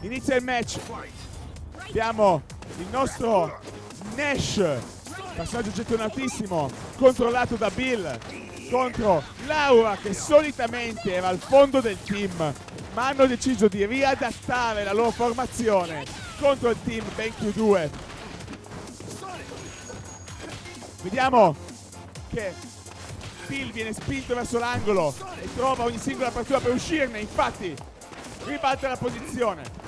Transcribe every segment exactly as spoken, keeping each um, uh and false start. Inizia il match. Abbiamo il nostro Nash, passaggio gettonatissimo, controllato da Bill, contro Laura, che solitamente era al fondo del team, ma hanno deciso di riadattare la loro formazione contro il team BenQ due. Vediamo che Bill viene spinto verso l'angolo e trova ogni singola apertura per uscirne, infatti ribalta la posizione.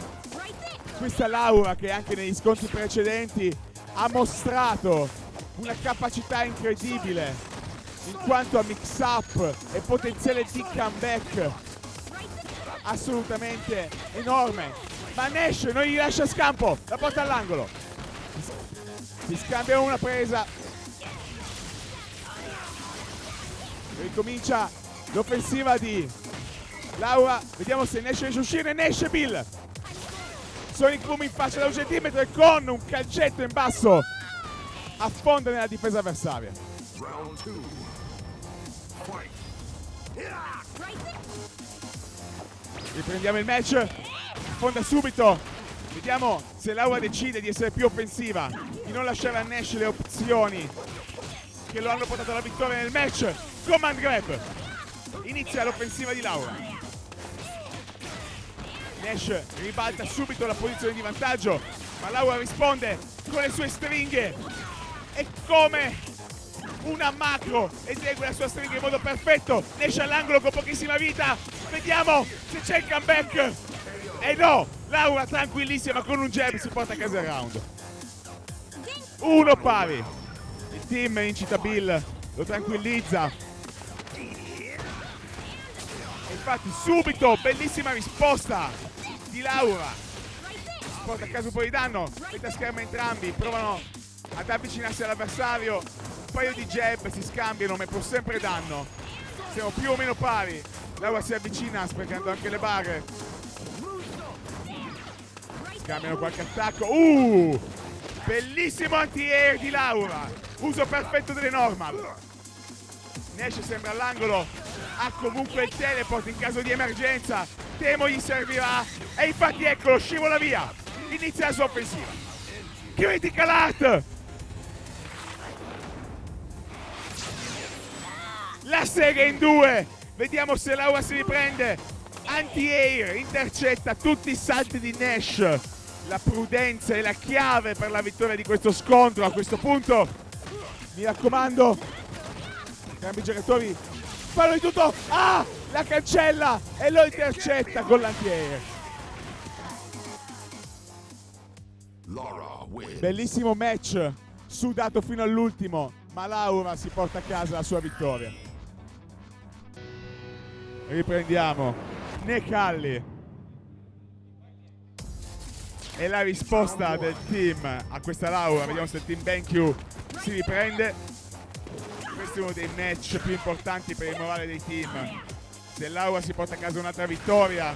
Questa Laura, che anche negli scontri precedenti ha mostrato una capacità incredibile in quanto a mix up e potenziale di comeback assolutamente enorme, ma Nash non gli lascia scampo, la porta all'angolo, si scambia una presa, ricomincia l'offensiva di Laura. Vediamo se Nash riesce a uscire. Nash e Bill sono in come in faccia da un centimetro e con un calcetto in basso affonda nella difesa avversaria. Riprendiamo il match, affonda subito. Vediamo se Laura decide di essere più offensiva, di non lasciare a Nash le opzioni che lo hanno portato alla vittoria nel match. Command grab, inizia l'offensiva di Laura. Nash ribalta subito la posizione di vantaggio, ma Laura risponde con le sue stringhe e come una macro esegue la sua stringa in modo perfetto. Nash all'angolo con pochissima vita, vediamo se c'è il comeback, e no, Laura tranquillissima con un jab si porta a casa il round. Uno pari, il team incita Bill, lo tranquillizza. Infatti subito bellissima risposta di Laura, si porta a casa un po' di danno, mette a schermo entrambi, provano ad avvicinarsi all'avversario, un paio di jab si scambiano, ma può sempre danno, siamo più o meno pari. Laura si avvicina sprecando anche le barre, scambiano qualche attacco, uh, bellissimo anti-air di Laura, uso perfetto delle normal. Nash sembra all'angolo, ha comunque il teleport in caso di emergenza, temo gli servirà, e infatti eccolo, scivola via, inizia la sua offensiva, critical art, la sega in due, vediamo se Laura si riprende, anti-air, intercetta tutti i salti di Nash, la prudenza è la chiave per la vittoria di questo scontro. A questo punto mi raccomando, cambi giocatori, fanno di tutto, ah, la cancella e lo intercetta con l'antiair. Bellissimo match, sudato fino all'ultimo, ma Laura si porta a casa la sua vittoria. Riprendiamo Necalli e la risposta del team a questa Laura, vediamo se il team BenQ si riprende. Questo è uno dei match più importanti per il morale dei team. Se Laura si porta a casa un'altra vittoria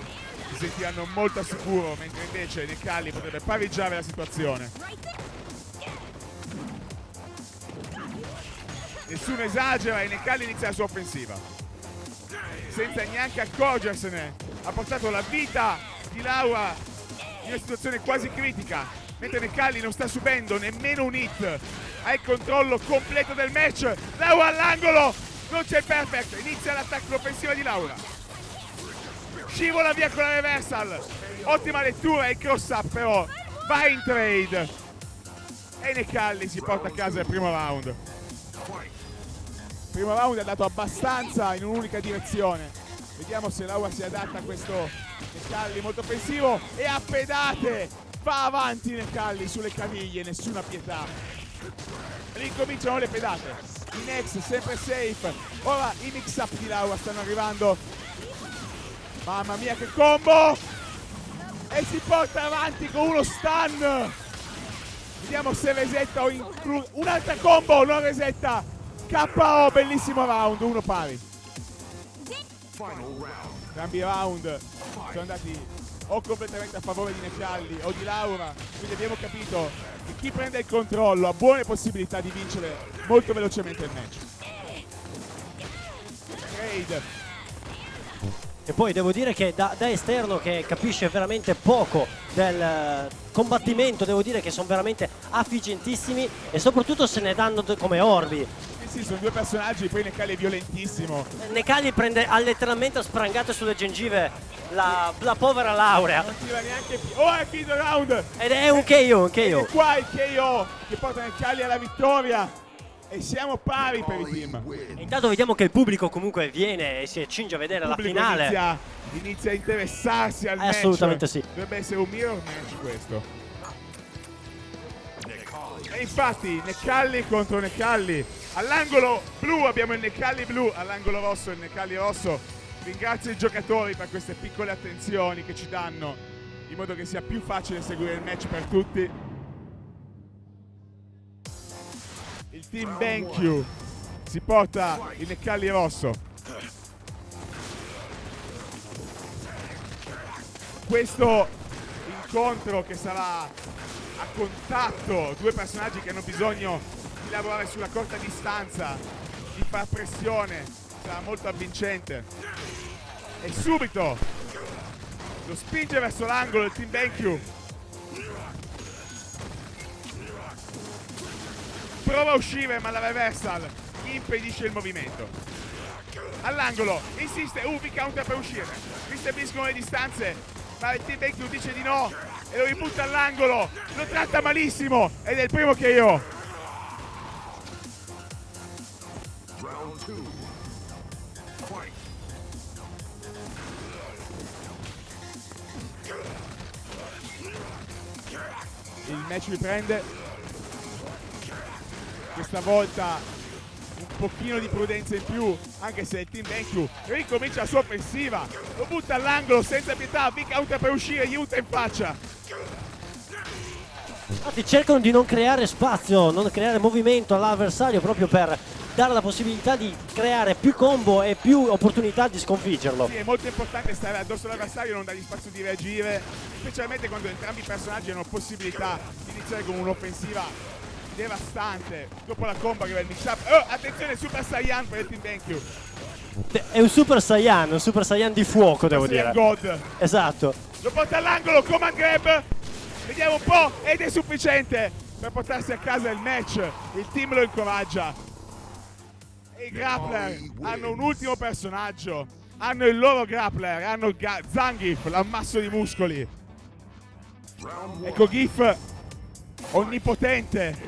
si sentiranno molto a sicuro, mentre invece Necalli potrebbe pareggiare la situazione. Nessuno esagera e Necalli inizia la sua offensiva senza neanche accorgersene, ha portato la vita di Laura in una situazione quasi critica, mentre Necalli non sta subendo nemmeno un hit, ha il controllo completo del match. Laura all'angolo, non c'è perfect, inizia l'attacco offensivo di Laura, scivola via con la reversal, ottima lettura e il cross up però va in trade e Necalli si porta a casa il primo round. Il primo round è andato abbastanza in un'unica direzione, vediamo se Laura si adatta a questo Necalli molto offensivo, e a pedate va avanti Necalli sulle caviglie, nessuna pietà. Ricominciano le pedate, in ex sempre safe, ora i mix up di Laura stanno arrivando, mamma mia che combo, e si porta avanti con uno stun, vediamo se resetta o include un'altra combo, non resetta, K O, bellissimo round, uno pari. Entrambi round sono andati o completamente a favore di Necalli o di Laura, quindi abbiamo capito che chi prende il controllo ha buone possibilità di vincere molto velocemente il match. Trade, E poi devo dire che da, da esterno, che capisce veramente poco del combattimento, devo dire che sono veramente afficientissimi e soprattutto se ne danno come orbi. Sì, sono due personaggi, poi Necalli è violentissimo. Necalli prende letteralmente a sprangate sulle gengive la, la povera Laura. Non tira neanche più. Oh, è finito il round! Ed è un K O, un K O. E qua il K O che porta Necalli alla vittoria. E siamo pari per i team. E intanto vediamo che il pubblico comunque viene e si accinge a vedere la finale. Inizia, inizia a interessarsi al eh, match. Assolutamente sì. Dovrebbe essere un mirror match questo. E infatti Necalli contro Necalli. All'angolo blu abbiamo il Necalli blu, all'angolo rosso il Necalli rosso. Ringrazio i giocatori per queste piccole attenzioni che ci danno, in modo che sia più facile seguire il match per tutti. Il team BenQ si porta il Necalli rosso. Questo incontro che sarà a contatto, due personaggi che hanno bisogno di lavorare sulla corta distanza, di far pressione, sarà molto avvincente. E subito lo spinge verso l'angolo il team BenQ. Prova a uscire ma la reversal impedisce il movimento. All'angolo insiste, U V counter per uscire, si stabiliscono le distanze ma il team BenQ dice di no e lo ributta all'angolo, lo tratta malissimo ed è il primo K O. Il match riprende, questa volta un pochino di prudenza in più, anche se il team BenQ ricomincia la sua offensiva, lo butta all'angolo senza pietà, Vic out per uscire, gli usa in faccia. Infatti cercano di non creare spazio, non creare movimento all'avversario proprio per dare la possibilità di creare più combo e più opportunità di sconfiggerlo. Sì, è molto importante stare addosso all'avversario e non dargli spazio di reagire, specialmente quando entrambi i personaggi hanno possibilità di iniziare con un'offensiva devastante. Dopo la combo che va il mix-up. Oh, attenzione, Super Saiyan per il team BenQ. È un Super Saiyan, un Super Saiyan di fuoco, devo dire. God. Esatto. Lo porta all'angolo, command grab. Vediamo un po' ed è sufficiente per portarsi a casa il match, il team lo incoraggia. E i grappler hanno un ultimo personaggio, hanno il loro grappler, hanno Zangief, l'ammasso di muscoli. Ecco Gif, onnipotente,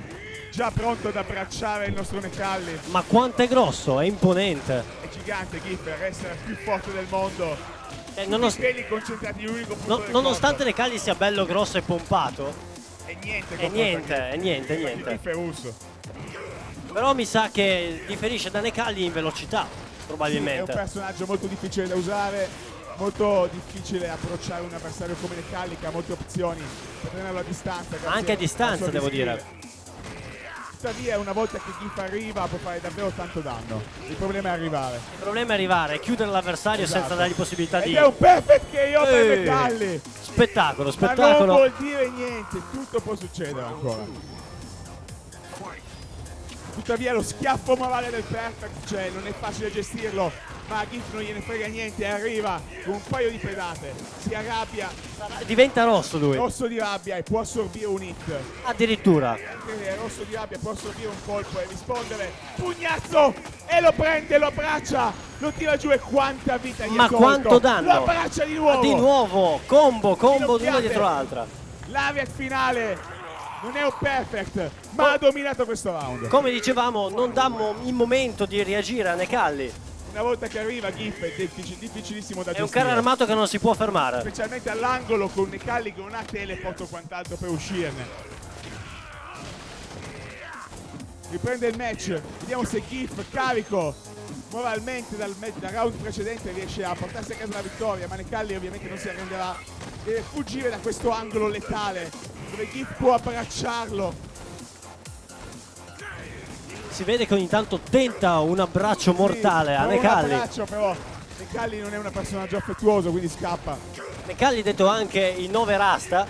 già pronto ad abbracciare il nostro Necalli. Ma quanto è grosso, è imponente. È gigante Gif, resta il più forte del mondo. Eh, nonost no, nonostante Necalli sia bello grosso e pompato, e niente, e niente, e niente, niente. Però mi sa che differisce da Necalli in velocità, probabilmente. Sì, è un personaggio molto difficile da usare, molto difficile approcciare un avversario come Necalli che ha molte opzioni per tenerlo a distanza. Anche a distanza, devo dire. Tuttavia una volta che Gif arriva può fare davvero tanto danno. Il problema è arrivare. Il problema è arrivare, chiudere l'avversario, esatto, senza dargli possibilità ed di... è un perfect K O per Necalli. Spettacolo, spettacolo. Ma non vuol dire niente, tutto può succedere ancora. Tuttavia lo schiaffo morale del perfect, cioè non è facile gestirlo, ma a Gif non gliene frega niente, arriva con un paio di pedate, si arrabbia, diventa rosso lui. Rosso di rabbia e può assorbire un hit. Addirittura. Rosso di rabbia, può assorbire un colpo e rispondere. Pugnazzo! E lo prende, lo abbraccia, lo tira giù e quanta vita gli ha tolto. Ma quanto danno! Lo abbraccia di nuovo! Di nuovo! Combo, combo, una dietro l'altra. L'Ariat finale. Non è un perfect, ma oh, ha dominato questo round. Come dicevamo, non dammo il momento di reagire a Necalli. Una volta che arriva Gif è difficil difficilissimo da è gestire. È un carro armato che non si può fermare. Specialmente all'angolo con Necalli che non ha teleport o quant'altro per uscirne. Riprende il match, vediamo se Gif, carico moralmente dal, dal round precedente, riesce a portarsi a casa la vittoria, ma Necalli ovviamente non si arrenderà. Deve fuggire da questo angolo letale dove Gif può abbracciarlo. Si vede che ogni tanto tenta un abbraccio mortale, sì, a Necalli. Un abbraccio però, Necalli non è un personaggio affettuoso, quindi scappa. Necalli detto anche il nove Rasta.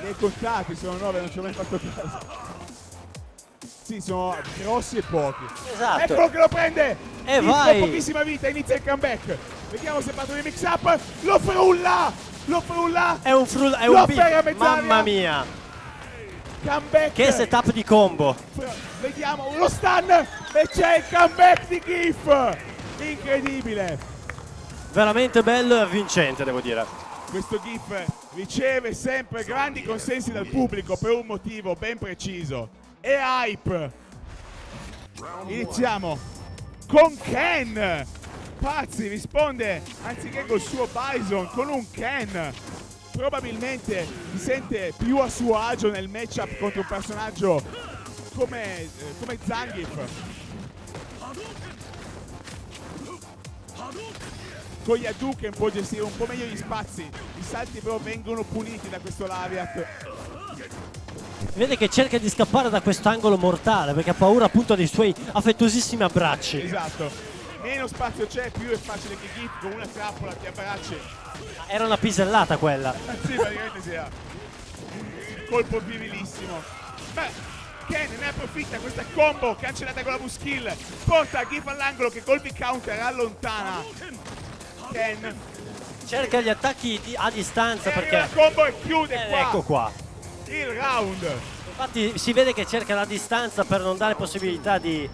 Ne hai contati, sono nove, non ci ho mai fatto caso. Sì, sono grossi e pochi. Esatto. Ecco che lo prende! E Inizia vai! Pochissima vita, inizia il comeback. Vediamo se batto di mix up. Lo frulla! Lo frulla! È un frulla, è un big. Mamma mia! Comeback. Che setup di combo! Vediamo lo stun e c'è il comeback di Gif! Incredibile! Veramente bello e vincente, devo dire. Questo Gif riceve sempre grandi consensi dal pubblico per un motivo ben preciso. E hype! Iniziamo con Ken! Pazzi risponde anziché col suo Bison con un Ken. Probabilmente si sente più a suo agio nel matchup contro un personaggio come, come Zangief. Con gli Hadouken può gestire un po' meglio gli spazi. I salti però vengono puniti da questo Lariat. Vede che cerca di scappare da quest'angolo mortale perché ha paura appunto dei suoi affettuosissimi abbracci. Esatto. Meno spazio c'è, più è facile che Gif con una trappola ti abbracci. Era una pisellata quella. Sì, praticamente sì. Colpo virilissimo. Beh, Ken ne approfitta, questa combo cancellata con la V-Skill. Porta Gif all'angolo che col B-Counter allontana Ken. Cerca gli attacchi di, a distanza e perché... la combo e chiude eh, qua. Ecco qua. Il round. Infatti si vede che cerca la distanza per non dare possibilità di...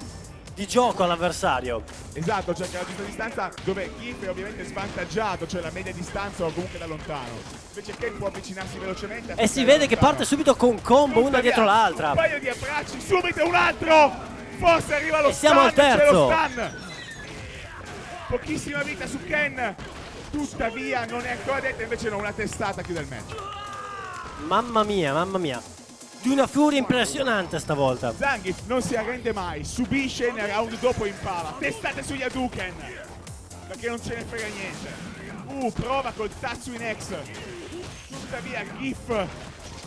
di gioco all'avversario. Esatto, cioè che la giusta distanza dove Gif è ovviamente svantaggiato, cioè la media distanza o comunque da lontano. Invece Ken può avvicinarsi velocemente. E si vede che parte subito con combo una dietro l'altra. Un paio di abbracci, subito un altro! Forse arriva lo stun, siamo al terzo. Pochissima vita su Ken, tuttavia non è ancora detta, invece no, una testata chiude il match. Mamma mia, mamma mia. Di una furia impressionante stavolta. Zangief non si arrende mai, subisce nel round dopo impara. Testate sugli Hadouken, perché non ce ne frega niente. Uh, prova col Tatsu in X. Tuttavia Gif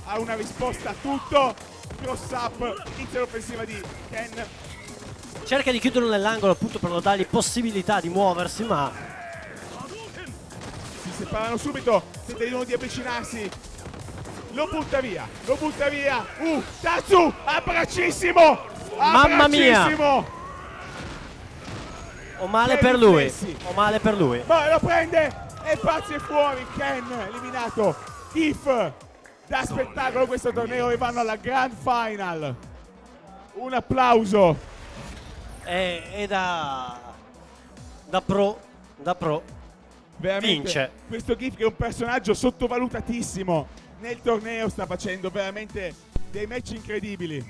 ha una risposta a tutto. Cross up, inizia l'offensiva di Ken. Cerca di chiuderlo nell'angolo appunto per non dargli possibilità di muoversi, ma... si separano subito, tentano di avvicinarsi. Lo butta via, lo butta via. Uh, Tatsu, abbraccissimo! Mamma mia! O male per lui, o male per lui. Ma lo prende e pazzi è fuori. Ken eliminato. Gif da spettacolo questo torneo e vanno alla Grand Final. Un applauso. E, e da... da pro, da pro. Veramente, vince. Questo Gif che è un personaggio sottovalutatissimo. Nel torneo sta facendo veramente dei match incredibili.